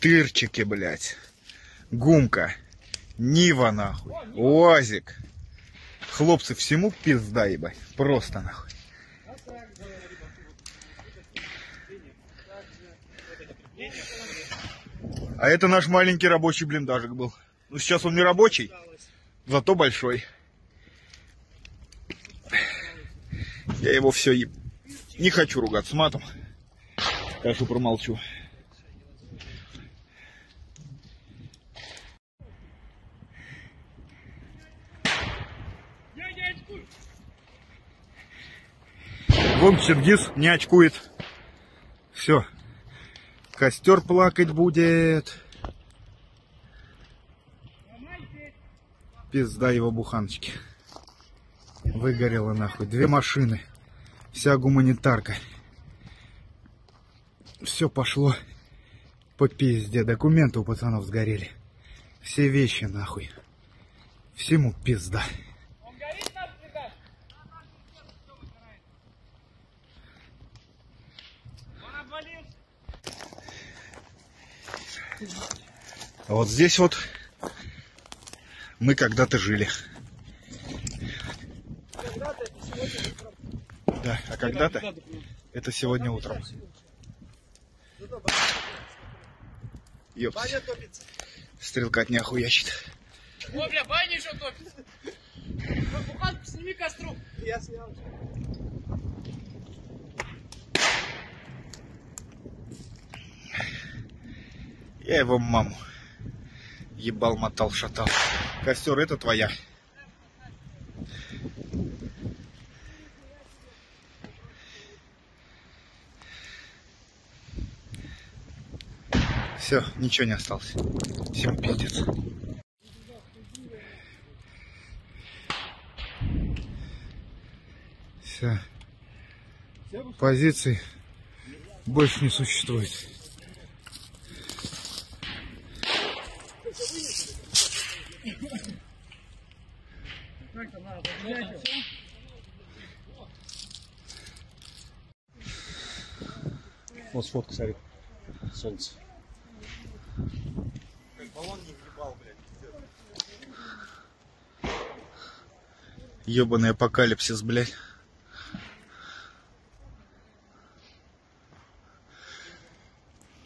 тырчики, блядь. Гумка. Нива, нахуй. Уазик. Хлопцы, всему пизда, ебать. Просто, нахуй. А это наш маленький рабочий блиндажик был. Ну, сейчас он не рабочий, зато большой. Я его все еб... Не хочу ругаться матом. Скажу, промолчу. Вон Черкис не очкует. Все. Костер плакать будет. Пизда его буханочки. Выгорело нахуй. Две машины. Вся гуманитарка. Все пошло по пизде. Документы у пацанов сгорели. Все вещи нахуй. Всему пизда. Вот здесь вот мы когда-то жили. Да, а когда-то это сегодня утром. Ёпта. Стрелка от не охуящит. О, бля, баня еще топится. Буханку сними, костру. Я снял. Я его маму ебал, мотал, шатал. Костер, это твоя. Все, ничего не осталось. Всем пиздец. Все. Позиций больше не существует. Вот сфотка, смотри, солнце. Баллон не въебал, блядь. Ёбаный апокалипсис, блядь.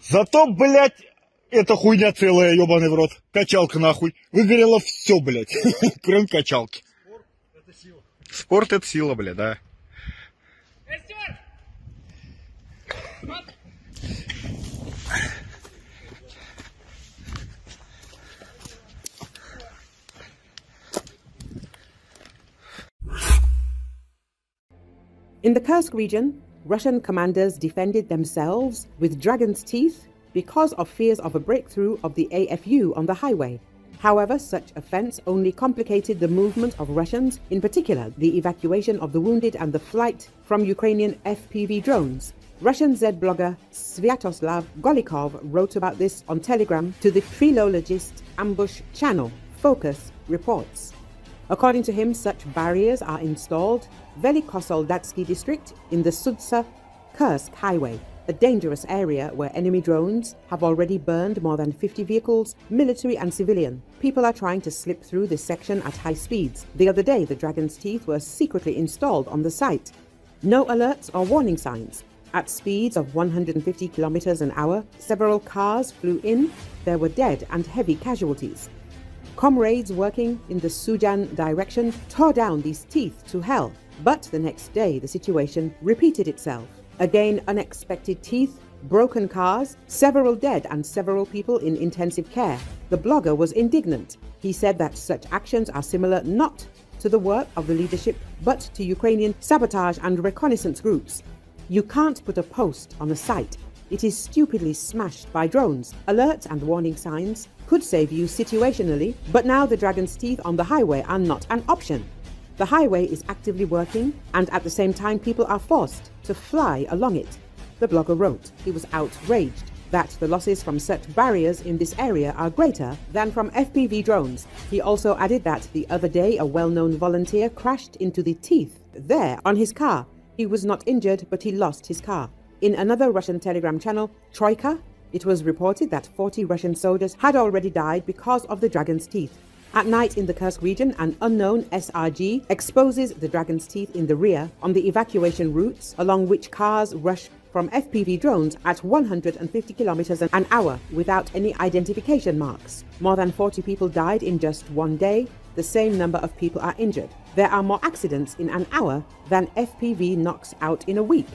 Зато, блядь, эта хуйня целая, ёбаный в рот. Качалка, нахуй. Выгорело все, блядь, кроме качалки. Спорт — это сила, бля, да. In the Kursk region, Russian commanders defended themselves with dragon's teeth because of fears of a breakthrough of the AFU on the highway. However, such offense only complicated the movement of Russians, in particular the evacuation of the wounded and the flight from Ukrainian FPV drones. Russian Z blogger Sviatoslav Golikov wrote about this on Telegram to the trilogist Ambush Channel. Focus reports. According to him, such barriers are installed Velikosoldatsky district in the Sudsa-Kursk highway, a dangerous area where enemy drones have already burned more than 50 vehicles, military and civilian. People are trying to slip through this section at high speeds. The other day, the dragon's teeth were secretly installed on the site. No alerts or warning signs. At speeds of 150 kilometers an hour, several cars flew in. There were dead and heavy casualties. Comrades working in the Sujan direction tore down these teeth to hell, but the next day the situation repeated itself. Again, unexpected teeth, broken cars, several dead and several people in intensive care. The blogger was indignant. He said that such actions are similar not to the work of the leadership, but to Ukrainian sabotage and reconnaissance groups. You can't put a post on a site. It is stupidly smashed by drones. Alerts and warning signs could save you situationally, but now the dragon's teeth on the highway are not an option. The highway is actively working, and at the same time people are forced to fly along it. The blogger wrote. He was outraged that the losses from such barriers in this area are greater than from FPV drones. He also added that the other day a well-known volunteer crashed into the teeth there on his car. He was not injured, but he lost his car. In another Russian Telegram channel, Troika, It was reported that 40 Russian soldiers had already died because of the dragon's teeth. At night in the Kursk region, an unknown SRG exposes the dragon's teeth in the rear on the evacuation routes along which cars rush from FPV drones at 150 kilometers an hour without any identification marks. More than 40 people died in just one day. The same number of people are injured. There are more accidents in an hour than FPV knocks out in a week.